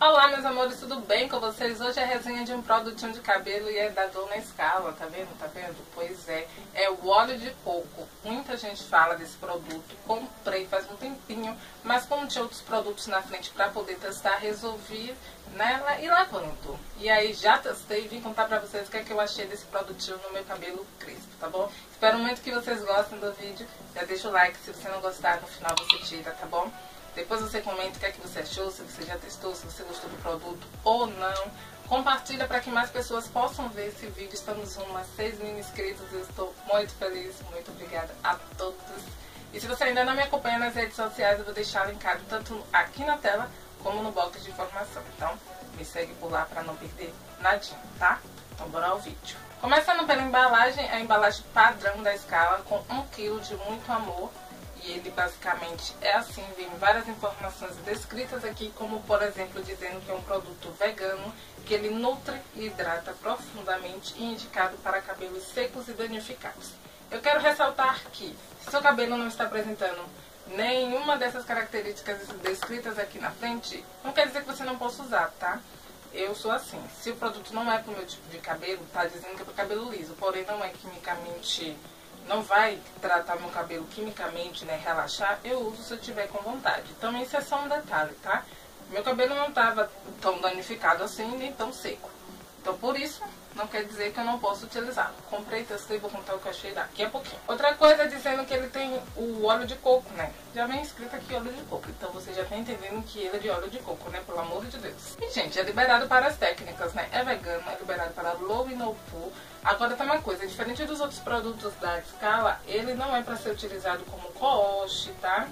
Olá, meus amores, tudo bem com vocês? Hoje é a resenha de um produtinho de cabelo e é da Dona Skala, tá vendo? Tá vendo? Pois é, é o óleo de coco. Muita gente fala desse produto, comprei faz um tempinho, mas como tinha outros produtos na frente pra poder testar, resolvi nela e lavando. E aí já testei e vim contar pra vocês o que é que eu achei desse produtinho no meu cabelo crespo, tá bom? Espero muito que vocês gostem do vídeo, já deixa o like, se você não gostar, no final você tira, tá bom? Depois você comenta o que é que você achou, se você já testou, se você gostou do produto ou não. Compartilha para que mais pessoas possam ver esse vídeo. Estamos rumo a 6 mil inscritos. Eu estou muito feliz, muito obrigada a todos. E se você ainda não me acompanha nas redes sociais, eu vou deixar linkado tanto aqui na tela como no box de informação. Então, me segue por lá para não perder nadinha, tá? Então, bora ao vídeo. Começando pela embalagem, a embalagem padrão da Skala com 1 kg de muito amor. E ele basicamente é assim, vem várias informações descritas aqui, como por exemplo dizendo que é um produto vegano, que ele nutre e hidrata profundamente e indicado para cabelos secos e danificados. Eu quero ressaltar que se seu cabelo não está apresentando nenhuma dessas características descritas aqui na frente, não quer dizer que você não possa usar, tá? Eu sou assim, se o produto não é para o meu tipo de cabelo, tá dizendo que é para cabelo liso, porém não é quimicamente... Não vai tratar meu cabelo quimicamente, né, relaxar, eu uso se eu tiver com vontade. Também isso é só um detalhe, tá? Meu cabelo não estava tão danificado assim, nem tão seco. Então, por isso, não quer dizer que eu não posso utilizar. Comprei, testei, vou contar o que eu achei daqui a pouquinho. Outra coisa é dizendo que ele tem o óleo de coco, né? Já vem escrito aqui óleo de coco, então você já vem entendendo que ele é de óleo de coco, né? Pelo amor de Deus. E, gente, é liberado para as técnicas, né? É vegano, é liberado para low e no poo. Agora tem uma coisa, diferente dos outros produtos da Skala, ele não é para ser utilizado como coche, tá?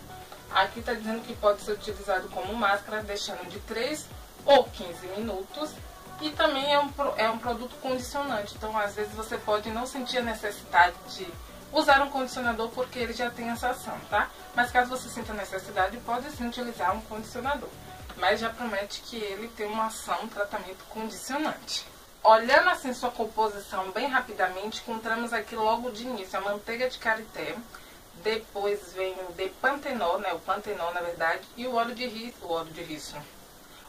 Aqui tá dizendo que pode ser utilizado como máscara, deixando de 3 ou 15 minutos. E também é um produto condicionante, então às vezes você pode não sentir a necessidade de usar um condicionador porque ele já tem essa ação, tá? Mas caso você sinta necessidade, pode sim utilizar um condicionador. Mas já promete que ele tem uma ação, um tratamento condicionante. Olhando assim sua composição bem rapidamente, encontramos aqui logo de início a manteiga de karité. Depois vem o de pantenol, né? O pantenol na verdade, e o óleo de riso,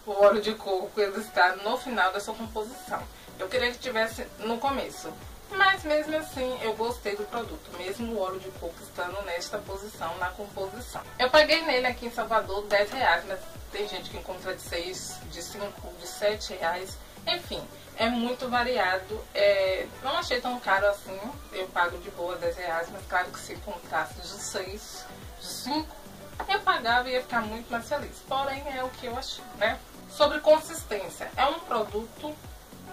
O óleo de coco, ele está no final da sua composição. Eu queria que tivesse no começo, mas mesmo assim eu gostei do produto, mesmo o óleo de coco estando nesta posição na composição. Eu paguei nele aqui em Salvador R$10, mas tem gente que encontra de 6, de 5, de R$7, enfim, é muito variado. Não achei tão caro assim, eu pago de boa R$10, mas claro que se comprasse de 6, de 5, eu pagava e ia ficar muito mais feliz. Porém, é o que eu achei, né? Sobre consistência, é um produto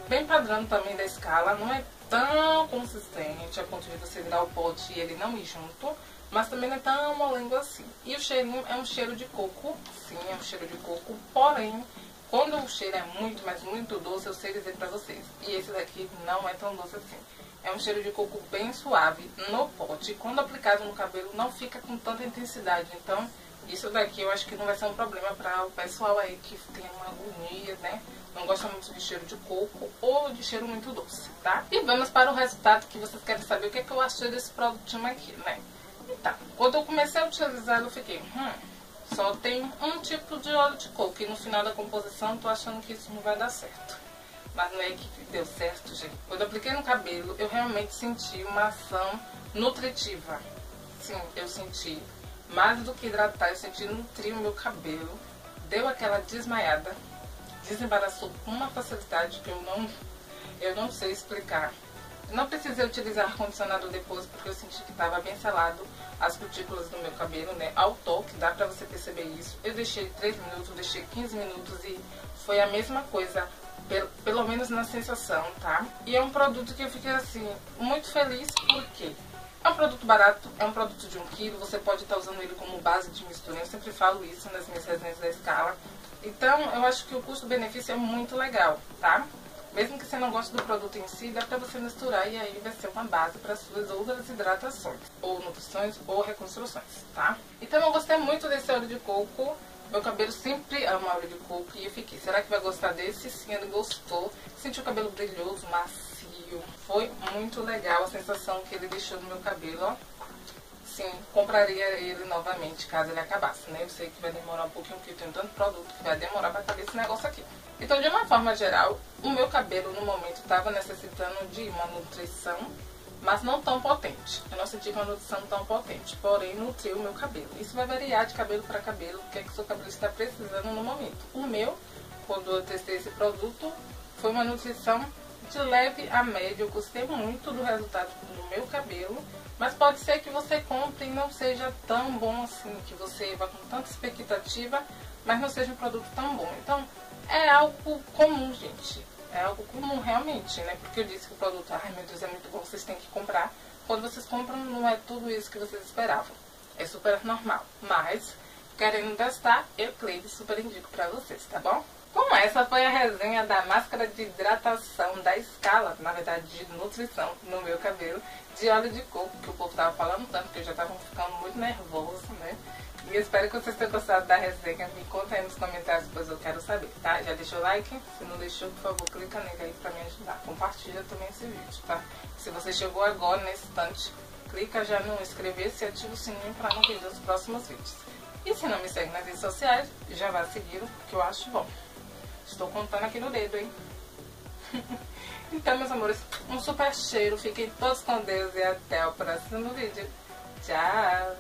bem padrão também da Skala, não é tão consistente a ponto de você virar o pote e ele não ir junto, mas também não é tão molengo assim. E o cheirinho é um cheiro de coco, sim, é um cheiro de coco, porém, quando o cheiro é muito, mas muito doce, eu sei dizer pra vocês, e esse daqui não é tão doce assim. É um cheiro de coco bem suave no pote, quando aplicado no cabelo não fica com tanta intensidade, então... Isso daqui eu acho que não vai ser um problema para o pessoal aí que tem uma agonia, né? Não gosta muito de cheiro de coco ou de cheiro muito doce, tá? E vamos para o resultado, que vocês querem saber o que é que eu achei desse produtinho aqui, né? Então, quando eu comecei a utilizar, eu fiquei, só tem um tipo de óleo de coco. E no final da composição, eu tô achando que isso não vai dar certo. Mas não é que deu certo, gente. Quando eu apliquei no cabelo, eu realmente senti uma ação nutritiva. Sim, eu senti. Mais do que hidratar, eu senti nutrir o meu cabelo. Deu aquela desmaiada. Desembaraçou com uma facilidade que eu não sei explicar. Não precisei utilizar condicionador depois, porque eu senti que estava bem selado as cutículas do meu cabelo, né? Ao toque, dá pra você perceber isso. Eu deixei 3 minutos, deixei 15 minutos e foi a mesma coisa, pelo menos na sensação, tá? E é um produto que eu fiquei assim, muito feliz, porque... É um produto barato, é um produto de 1 kg, você pode estar usando ele como base de mistura, eu sempre falo isso nas minhas resenhas da Skala. Então, eu acho que o custo-benefício é muito legal, tá? Mesmo que você não goste do produto em si, dá pra você misturar e aí vai ser uma base para suas outras hidratações, ou nutrições, ou reconstruções, tá? Então, eu gostei muito desse óleo de coco, meu cabelo sempre ama óleo de coco e eu fiquei, será que vai gostar desse? Sim, ele gostou, senti o cabelo brilhoso, macio. Foi muito legal a sensação que ele deixou no meu cabelo, ó. sim, compraria ele novamente caso ele acabasse, né? Eu sei que vai demorar um pouquinho, porque eu tenho tanto produto que vai demorar para fazer esse negócio aqui. Então, de uma forma geral, o meu cabelo no momento estava necessitando de uma nutrição, mas não tão potente. Eu não senti uma nutrição tão potente, porém nutriu o meu cabelo. Isso vai variar de cabelo para cabelo, o que é que o seu cabelo está precisando no momento. O meu, quando eu testei esse produto, foi uma nutrição de leve a médio. Eu gostei muito do resultado do meu cabelo, mas pode ser que você compre e não seja tão bom assim, que você vá com tanta expectativa, mas não seja um produto tão bom. Então, é algo comum, gente. É algo comum, realmente, né? Porque eu disse que o produto, ai meu Deus, é muito bom, vocês têm que comprar. Quando vocês compram, não é tudo isso que vocês esperavam. É super normal. Mas, querendo testar, eu, Cleide, super indico pra vocês, tá bom? Bom, essa foi a resenha da máscara de hidratação da Skala, na verdade de nutrição no meu cabelo, de óleo de coco, que o povo tava falando tanto, que eu já tava ficando muito nervoso, né? E eu espero que vocês tenham gostado da resenha. Me conta aí nos comentários, pois eu quero saber, tá? Já deixou o like? Se não deixou, por favor, clica nele aí pra me ajudar. Compartilha também esse vídeo, tá? Se você chegou agora, nesse instante, clica já no inscrever-se e ativa o sininho pra não perder os próximos vídeos. E se não me segue nas redes sociais, já vá seguindo, porque eu acho bom. Estou contando aqui no dedo, hein? Então, meus amores, um super cheiro. Fiquem todos com Deus e até o próximo vídeo. Tchau!